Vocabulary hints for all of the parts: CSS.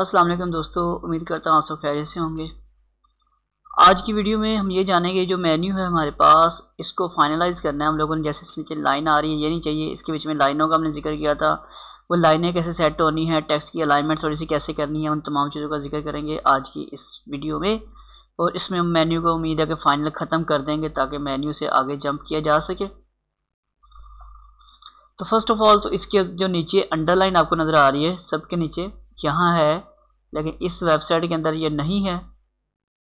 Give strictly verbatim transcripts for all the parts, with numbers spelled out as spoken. अस्सलाम वालेकुम दोस्तों, उम्मीद करता हूँ आप सब खैरियत से होंगे। आज की वीडियो में हम ये जानेंगे जो मेन्यू है हमारे पास, इसको फाइनलाइज करना है हम लोगों ने। जैसे इसके नीचे लाइन आ रही है, ये नहीं चाहिए। इसके बीच में लाइनों का हमने जिक्र किया था, वो लाइनें कैसे सेट होनी है, टेक्स्ट की अलाइनमेंट थोड़ी सी कैसे करनी है, उन तमाम चीज़ों का जिक्र करेंगे आज की इस वीडियो में। और इसमें हम मेन्यू को उम्मीद है कि फाइनल ख़त्म कर देंगे ताकि मेन्यू से आगे जंप किया जा सके। तो फर्स्ट ऑफ ऑल तो इसके जो नीचे अंडरलाइन आपको नज़र आ रही है सबके नीचे यहाँ है, लेकिन इस वेबसाइट के अंदर ये नहीं है।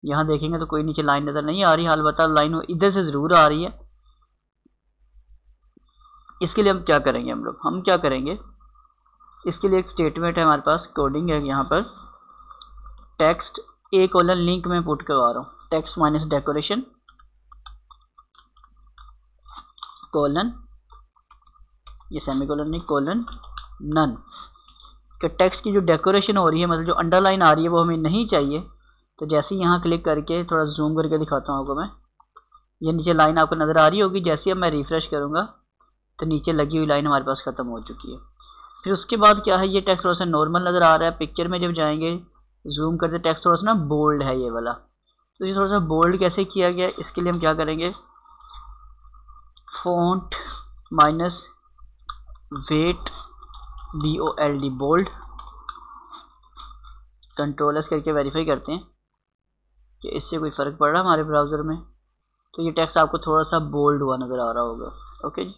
यहाँ देखेंगे तो कोई नीचे लाइन नज़र नहीं आ रही, अलबत्ता लाइन इधर से ज़रूर आ रही है। इसके लिए हम क्या करेंगे हम लोग हम क्या करेंगे इसके लिए एक स्टेटमेंट है हमारे पास, कोडिंग है यहाँ पर। टेक्स्ट ए कॉलन लिंक में पुट करवा रहा हूँ, टेक्स्ट माइनस डेकोरेशन कॉलन, ये सेमी कॉलन नहीं, कॉलन नन। कि टेक्स्ट की जो डेकोरेशन हो रही है, मतलब जो अंडरलाइन आ रही है, वो हमें नहीं चाहिए। तो जैसे ही यहाँ क्लिक करके थोड़ा जूम करके दिखाता हूँ आपको मैं, ये नीचे लाइन आपको नज़र आ रही होगी। जैसे ही अब मैं रिफ़्रेश करूँगा तो नीचे लगी हुई लाइन हमारे पास ख़त्म हो चुकी है। फिर उसके बाद क्या है, ये टेक्स्ट थोड़ा सा नॉर्मल नज़र आ रहा है। पिक्चर में जब जाएंगे जूम करते टेक्स्ट थोड़ा सा ना बोल्ड है ये वाला, तो ये थोड़ा सा बोल्ड कैसे किया गया, इसके लिए हम क्या करेंगे, font minus weight B O L D bold, control S करके वेरीफाई करते हैं कि इससे कोई फ़र्क पड़ रहा है हमारे ब्राउज़र में। तो ये टेक्स्ट आपको थोड़ा सा बोल्ड हुआ नज़र आ रहा होगा। ओके जी,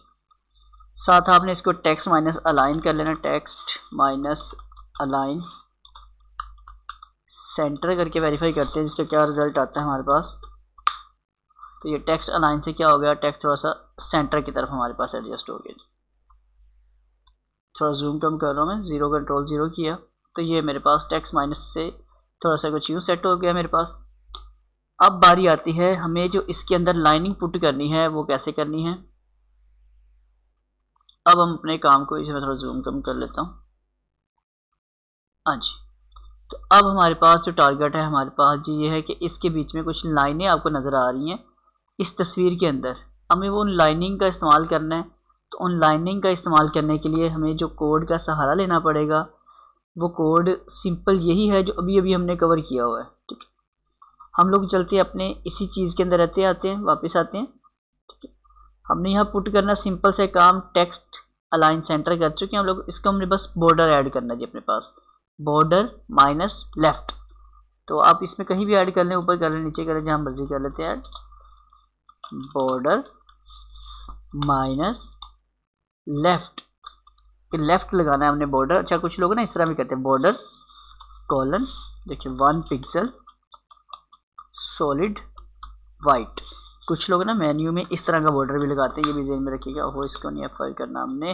साथ आपने इसको टेक्स्ट माइनस अलाइन कर लेना, टेक्स्ट माइनस अलाइन सेंटर करके वेरीफाई करते हैं इसका क्या रिज़ल्ट आता है हमारे पास। तो ये टेक्स्ट अलाइन से क्या हो गया, टेक्स्ट थोड़ा सा सेंटर की तरफ हमारे पास एडजस्ट हो गया। थोड़ा जूम कम कर रहा हूँ मैं, ज़ीरो कंट्रोल ज़ीरो किया तो ये मेरे पास टेक्स्ट माइनस से थोड़ा सा कुछ यूँ सेट हो गया मेरे पास। अब बारी आती है हमें जो इसके अंदर लाइनिंग पुट करनी है, वो कैसे करनी है। अब हम अपने काम को इसमें थोड़ा जूम कम कर लेता हूँ। हाँ जी, तो अब हमारे पास जो टारगेट है हमारे पास जी ये है कि इसके बीच में कुछ लाइनें आपको नज़र आ रही हैं इस तस्वीर के अंदर। हमें वो उन लाइनिंग का इस्तेमाल करना है। तो उन लाइनिंग का इस्तेमाल करने के लिए हमें जो कोड का सहारा लेना पड़ेगा, वो कोड सिंपल यही है जो अभी अभी हमने कवर किया हुआ है। ठीक है, हम लोग चलते हैं अपने इसी चीज़ के अंदर रहते आते हैं, वापस आते हैं। ठीक है, हमने यहाँ पुट करना सिंपल से काम, टेक्स्ट अलाइन सेंटर कर चुके हैं हम लोग। इसका हमने बस बॉर्डर ऐड करना जी अपने पास, बॉर्डर माइनस लेफ़्ट। तो आप इसमें कहीं भी ऐड कर लें, ऊपर कर लें, नीचे कर लें, जहाँ मर्जी कर लेते हैं ऐड, बॉर्डर माइनस लेफ़्ट। कि लेफ़्ट लगाना है हमने बॉर्डर। अच्छा, कुछ लोग ना इस तरह भी कहते हैं, बॉर्डर कॉलन, देखिए वन पिक्सल सॉलिड वाइट। कुछ लोग ना मेन्यू में इस तरह का बॉर्डर भी लगाते हैं, ये भी जेहन में रखिएगा। हो इसको नहीं एफ फाइव करना, हमने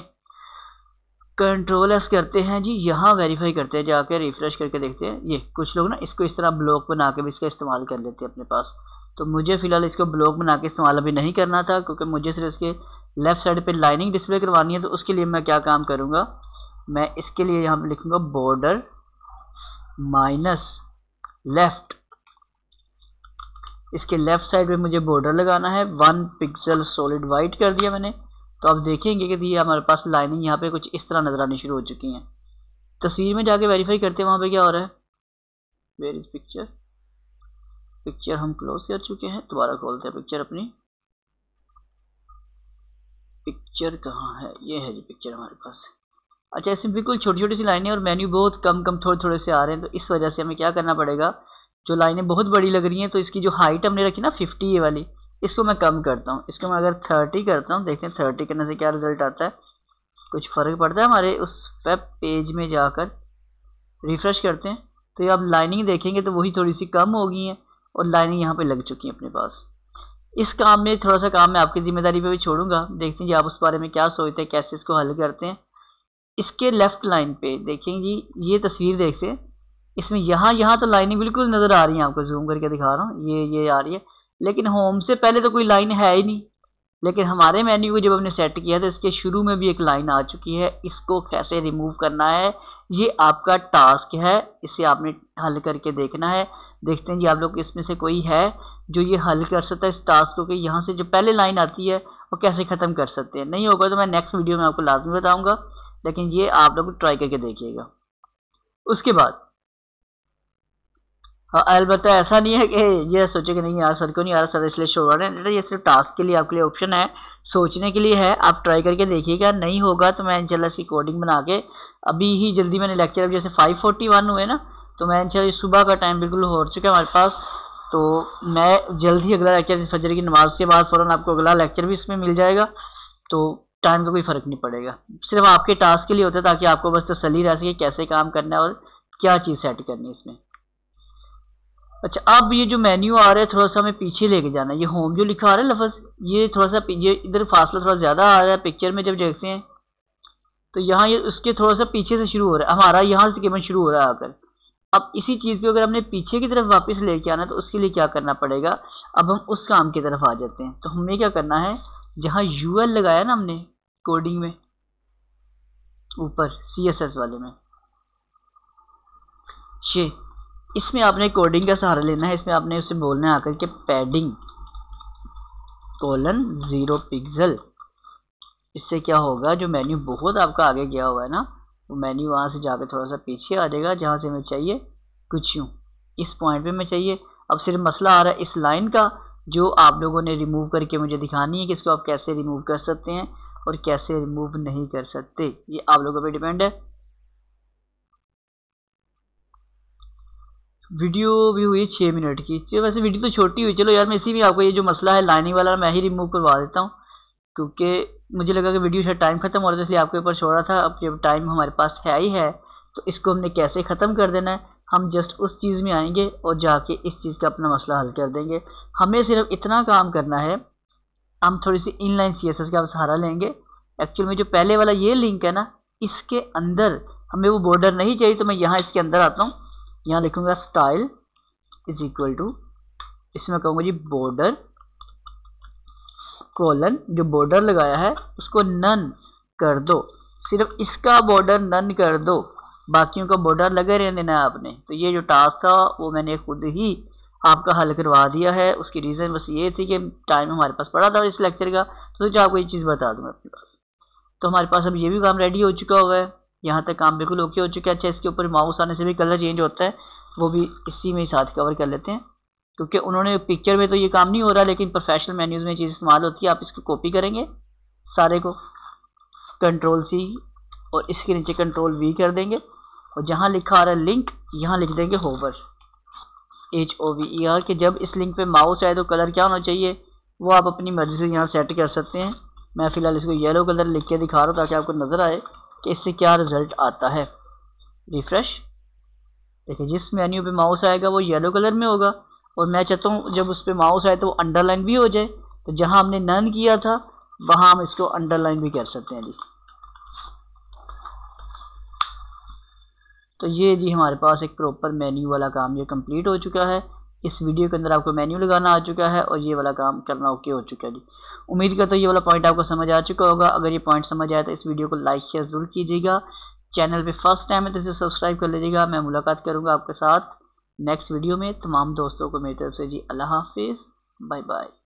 कंट्रोल एस करते हैं जी, यहाँ वेरीफाई करते हैं जाके, रिफ़्रेश करके देखते हैं। ये कुछ लोग ना इसको इस तरह ब्लॉक बना के भी इसका इस्तेमाल कर लेते हैं अपने पास। तो मुझे फ़िलहाल इसको ब्लॉक बना के इस्तेमाल अभी नहीं करना था, क्योंकि मुझे सिर्फ इसके लेफ़्ट साइड पे लाइनिंग डिस्प्ले करवानी है। तो उसके लिए मैं क्या काम करूँगा, मैं इसके लिए यहाँ पर लिखूँगा बॉर्डर माइनस लेफ़्ट। इसके लेफ़्ट साइड पे मुझे बॉर्डर लगाना है, वन पिक्सल सॉलिड वाइट कर दिया मैंने। तो आप देखेंगे कि ये हमारे पास लाइनिंग यहाँ पे कुछ इस तरह नज़र आनी शुरू हो चुकी हैं। तस्वीर में जाके वेरीफाई करते हैं वहाँ पे क्या हो रहा है, वेयर इज़ पिक्चर। पिक्चर हम क्लोज कर चुके हैं, दोबारा खोलते हैं पिक्चर अपनी। पिक्चर कहाँ है, ये है जी पिक्चर हमारे पास। अच्छा, इसमें बिल्कुल छोटी छोटी सी लाइनें और मेन्यू बहुत कम कम थोड़े थोड़े से आ रहे हैं। तो इस वजह से हमें क्या करना पड़ेगा, जो लाइनें बहुत बड़ी लग रही हैं, तो इसकी जो हाइट हमने रखी ना फिफ्टी, ये वाली, इसको मैं कम करता हूँ। इसको मैं अगर थर्टी करता हूँ, देखते हैं थर्टी करने से क्या रिज़ल्ट आता है। कुछ फ़र्क पड़ता है हमारे उस वेब पेज में जाकर रिफ़्रेश करते हैं। तो ये आप लाइनिंग देखेंगे तो वही थोड़ी सी कम हो गई हैं और लाइनिंग यहाँ पे लग चुकी है अपने पास। इस काम में थोड़ा सा काम मैं आपकी ज़िम्मेदारी पे भी छोड़ूंगा, देखते हैं कि आप उस बारे में क्या सोचते हैं, कैसे इसको हल करते हैं। इसके लेफ़्ट लाइन पे देखें जी, ये तस्वीर देखते हैं, इसमें यहाँ यहाँ तो लाइनिंग बिल्कुल नज़र आ रही है आपको, जूम करके दिखा रहा हूँ, ये ये आ रही है। लेकिन होम से पहले तो कोई लाइन है ही नहीं। लेकिन हमारे मेन्यू को जब हमने सेट किया था, इसके शुरू में भी एक लाइन आ चुकी है। इसको कैसे रिमूव करना है, ये आपका टास्क है, इसे आपने हल करके देखना है। देखते हैं जी आप लोग इसमें से कोई है जो ये हल कर सकता है इस टास्क को, कि यहाँ से जो पहले लाइन आती है वो कैसे ख़त्म कर सकते हैं। नहीं होगा तो मैं नेक्स्ट वीडियो में आपको लाजमी बताऊँगा, लेकिन ये आप लोग ट्राई करके देखिएगा। उसके बाद हाँ, अलबत्ता ऐसा नहीं है कि ये सोचे कि नहीं यार सर क्यों नहीं आ रहा सर इसलिए शो हो रहा है। ये सिर्फ टास्क के लिए आपके लिए ऑप्शन है, सोचने के लिए है। आप ट्राई करके देखिएगा, नहीं होगा तो मैं इंशाल्लाह इसकी कोडिंग बना के अभी ही जल्दी मैंने लेक्चर अब जैसे फाइव फोर्टी वन हुए ना तो मैं इंशाल्लाह सुबह का टाइम बिल्कुल हो चुका है हमारे पास, तो मैं जल्द ही अगला लेक्चर फजर की नमाज़ के बाद फ़ौरन आपको अगला लेक्चर भी इसमें मिल जाएगा, तो टाइम का कोई फ़र्क नहीं पड़ेगा। सिर्फ आपके टास्क के लिए होता है ताकि आपको बस तसल्ली रह सके कैसे काम करना है और क्या चीज़ सेट करनी है इसमें। अच्छा, अब ये जो मेन्यू आ रहा है थोड़ा सा हमें पीछे लेके जाना है। ये होम जो लिखा आ रहा है लफ्ज़ ये थोड़ा सा ये इधर फासला थोड़ा ज़्यादा आ रहा है पिक्चर में जब देखते हैं तो यहाँ ये उसके थोड़ा सा पीछे से शुरू हो रहा है हमारा, यहाँ से तकरीबन शुरू हो रहा है आकर। अब इसी चीज़ को अगर हमने पीछे की तरफ वापस लेके आना है तो उसके लिए क्या करना पड़ेगा, अब हम उस काम की तरफ आ जाते हैं। तो हमें क्या करना है, जहाँ यू एल लगाया ना हमने कोडिंग में ऊपर सी एस एस वाले में शे, इसमें आपने कोडिंग का सहारा लेना है। इसमें आपने उसे बोलना है आकर के पैडिंग कोलन ज़ीरो पिक्सल। इससे क्या होगा, जो मेन्यू बहुत आपका आगे गया हुआ है ना वो मेन्यू वहाँ से जाकर थोड़ा सा पीछे आ जाएगा जहाँ से हमें चाहिए कुछ यूँ इस पॉइंट पे मैं चाहिए। अब सिर्फ मसला आ रहा है इस लाइन का जो आप लोगों ने रिमूव करके मुझे दिखानी है कि इसको आप कैसे रिमूव कर सकते हैं और कैसे रिमूव नहीं कर सकते, ये आप लोगों पर डिपेंड है। वीडियो भी हुई छः मिनट की, तो वैसे वीडियो तो छोटी हुई। चलो यार मैं इसी में आपको ये जो मसला है लाइनिंग वाला मैं ही रिमूव करवा देता हूँ क्योंकि मुझे लगा कि वीडियो शायद टाइम ख़त्म हो रहा था इसलिए आपके ऊपर छोड़ा था। अब जब टाइम हमारे पास है ही है तो इसको हमने कैसे ख़त्म कर देना है, हम जस्ट उस चीज़ में आएंगे और जाके इस चीज़ का अपना मसला हल कर देंगे। हमें सिर्फ इतना काम करना है, हम थोड़ी सी इनलाइन सी एस एस का सहारा लेंगे। एक्चुअल में जो पहले वाला ये लिंक है ना इसके अंदर हमें वो बॉर्डर नहीं चाहिए, तो मैं यहाँ इसके अंदर आता हूँ, यहाँ लिखूंगा स्टाइल इज इक्वल टू, इसमें कहूँगा जी बॉर्डर कोलन जो बॉर्डर लगाया है उसको नन कर दो, सिर्फ इसका बॉर्डर नन कर दो, बाकियों का बॉर्डर लगे रहने देना है आपने। तो ये जो टास्क था वो मैंने खुद ही आपका हल करवा दिया है। उसकी रीज़न बस ये थी कि टाइम हमारे पास पड़ा था इस लेक्चर का, तो जो आपको ये चीज़ बता दूँ अपने पास। तो हमारे पास अब ये भी काम रेडी हो चुका हुआ है, यहाँ तक काम बिल्कुल ओके हो चुका है। अच्छा, इसके ऊपर माउस आने से भी कलर चेंज होता है, वो भी इसी में ही साथ कवर कर लेते हैं क्योंकि उन्होंने पिक्चर में तो ये काम नहीं हो रहा लेकिन प्रोफेशनल मेन्यूज़ में चीज़ इस्तेमाल होती है। आप इसको कॉपी करेंगे सारे को, कंट्रोल सी और इसके नीचे कंट्रोल वी कर देंगे और जहाँ लिखा आ रहा है लिंक यहाँ लिख देंगे hover H O V E R के। जब इस लिंक पर माउस आए तो कलर क्या होना चाहिए वो आप अपनी मर्ज़ी से यहाँ सेट कर सकते हैं। मैं फ़िलहाल इसको येलो कलर लिख के दिखा रहा हूँ ताकि आपको नज़र आए कि इससे क्या रिज़ल्ट आता है। रिफ़्रेश, देखिए जिस मेन्यू पे माउस आएगा वो येलो कलर में होगा और मैं चाहता हूँ जब उस पर माउस आए तो वो अंडरलाइन भी हो जाए, तो जहाँ हमने नन किया था वहाँ हम इसको अंडरलाइन भी कर सकते हैं जी। तो ये जी हमारे पास एक प्रॉपर मेन्यू वाला काम ये कंप्लीट हो चुका है। इस वीडियो के अंदर आपको मेन्यू लगाना आ चुका है और ये वाला काम करना ओके हो चुका है जी। उम्मीद करता हूँ ये वाला पॉइंट आपको समझ आ चुका होगा। अगर ये पॉइंट समझ आया तो इस वीडियो को लाइक शेयर ज़रूर कीजिएगा। चैनल पे फर्स्ट टाइम है तो इसे सब्सक्राइब कर लीजिएगा। मैं मुलाकात करूँगा आपके साथ नेक्स्ट वीडियो में। तमाम दोस्तों को मेरी तरफ से जी अल्लाह हाफिज़, बाय बाय।